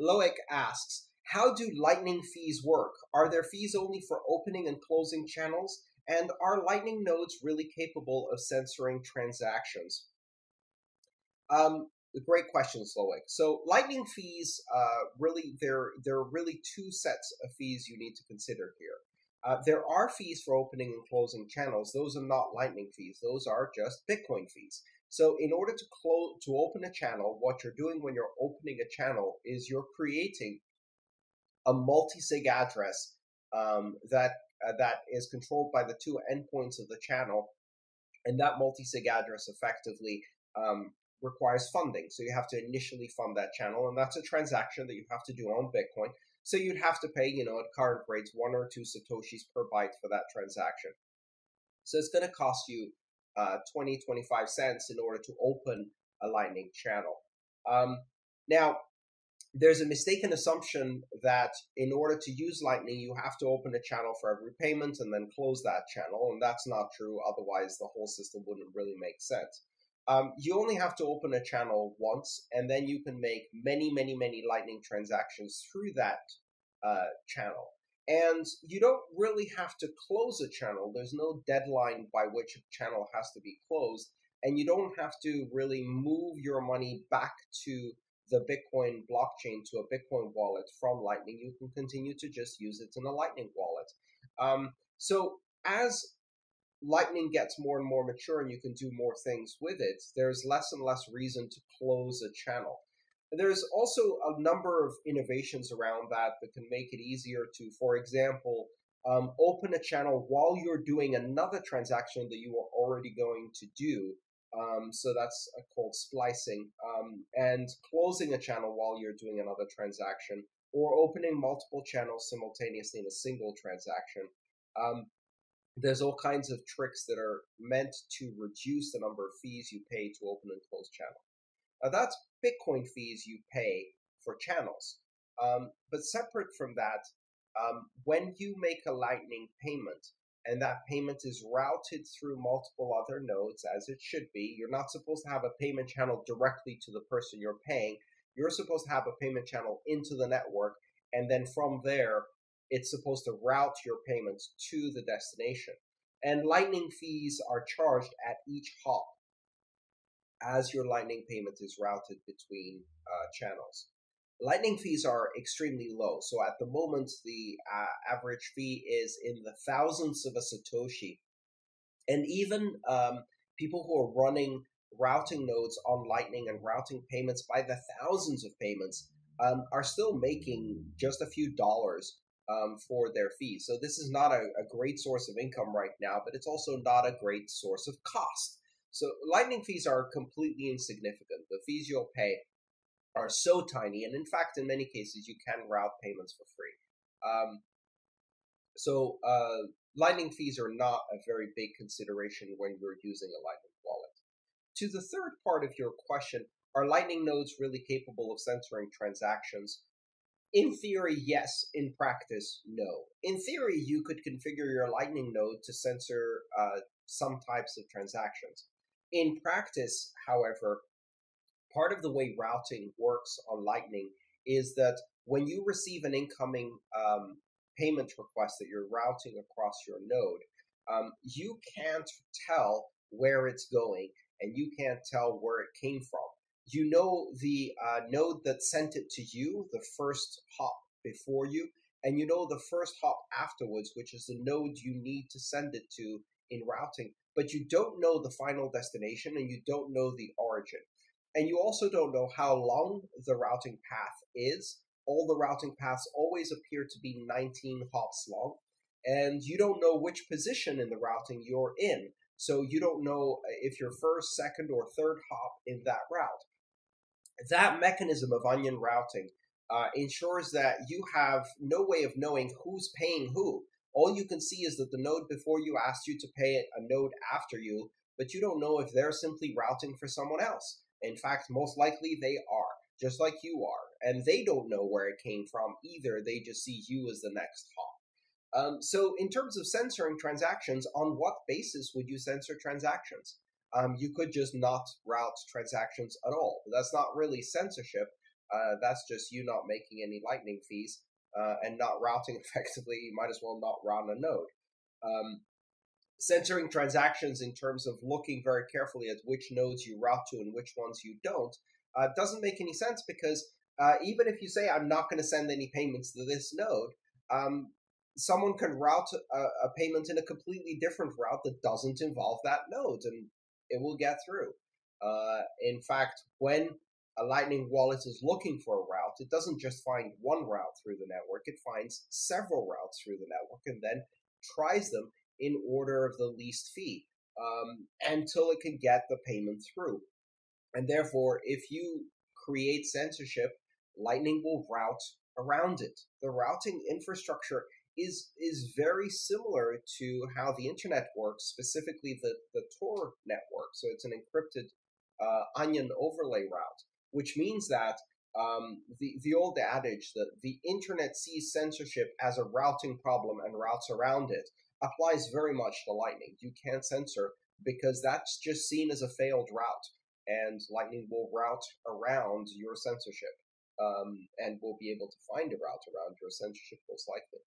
Loic asks, how do Lightning fees work? Are there fees only for opening and closing channels? And are Lightning nodes really capable of censoring transactions? Great questions, Loic. So Lightning fees, really, there are really two sets of fees you need to consider here. There are fees for opening and closing channels. Those are not Lightning fees. Those are just Bitcoin fees. So in order to open a channel, what you're doing when you're opening a channel is you're creating a multi-sig address that is controlled by the two endpoints of the channel, and that multi-sig address effectively requires funding. So you have to initially fund that channel, and that's a transaction that you have to do on Bitcoin. So you'd have to pay, you know, at current rates, 1 or 2 satoshis per byte for that transaction. So it's going to cost you 20, 25 cents in order to open a Lightning channel. Now, there's a mistaken assumption that in order to use Lightning, you have to open a channel for every payment and then close that channel, and that's not true. Otherwise, the whole system wouldn't really make sense. You only have to open a channel once, and then you can make many, many, many Lightning transactions through that channel. And you don't really have to close a channel. There's no deadline by which a channel has to be closed, and you don't have to really move your money back to the Bitcoin blockchain to a Bitcoin wallet from Lightning. You can continue to just use it in a Lightning wallet. So as Lightning gets more and more mature and you can do more things with it, there's less and less reason to close a channel. There's also a number of innovations around that can make it easier to, for example, open a channel while you're doing another transaction that you are already going to do. So that's called splicing, and closing a channel while you're doing another transaction, or opening multiple channels simultaneously in a single transaction. There's all kinds of tricks that are meant to reduce the number of fees you pay to open and close channel. Now, that's Bitcoin fees you pay for channels. But separate from that, when you make a Lightning payment, and that payment is routed through multiple other nodes, as it should be. You're not supposed to have a payment channel directly to the person you're paying. You're supposed to have a payment channel into the network, and then from there, it's supposed to route your payments to the destination. And Lightning fees are charged at each hop as your Lightning payment is routed between channels. Lightning fees are extremely low. So at the moment, the average fee is in the thousands of a satoshi. And even people who are running routing nodes on Lightning and routing payments by the thousands of payments are still making just a few dollars for their fees. So this is not a great source of income right now, but it's also not a great source of cost. So Lightning fees are completely insignificant. The fees you'll pay are so tiny, and in fact, in many cases, you can route payments for free. Lightning fees are not a very big consideration when you're using a Lightning wallet. To the third part of your question, are Lightning nodes really capable of censoring transactions? In theory, yes. In practice, no. In theory, you could configure your Lightning node to censor some types of transactions. In practice, however, part of the way routing works on Lightning is that when you receive an incoming payment request that you're routing across your node, you can't tell where it's going, and you can't tell where it came from. You know the node that sent it to you, the first hop before you, and you know the first hop afterwards, which is the node you need to send it to in routing, but you don't know the final destination, and you don't know the origin. And you also don't know how long the routing path is. All the routing paths always appear to be 19 hops long. And you don't know which position in the routing you're in. So you don't know if you're first, second, or third hop in that route. That mechanism of onion routing ensures that you have no way of knowing who's paying who. All you can see is that the node before you asked you to pay a node after you, but you don't know if they're simply routing for someone else. In fact, most likely they are, just like you are. And they don't know where it came from either. They just see you as the next hop. So in terms of censoring transactions, on what basis would you censor transactions? You could just not route transactions at all. That's not really censorship. That's just you not making any Lightning fees and not routing effectively. You might as well not route a node. Centering transactions in terms of looking very carefully at which nodes you route to and which ones you don't doesn't make any sense, because even if you say, I'm not going to send any payments to this node, someone can route a payment in a completely different route that doesn't involve that node, and it will get through. In fact, when a Lightning wallet is looking for a route, it doesn't just find one route through the network. It finds several routes through the network and then tries them in order of the least fee until it can get the payment through. And therefore, if you create censorship, Lightning will route around it. The routing infrastructure is very similar to how the internet works, specifically the Tor network. So it's an encrypted onion overlay route, which means that the old adage that the internet sees censorship as a routing problem and routes around it applies very much to Lightning. You can't censor because that's just seen as a failed route, and Lightning will route around your censorship and will be able to find a route around your censorship most likely.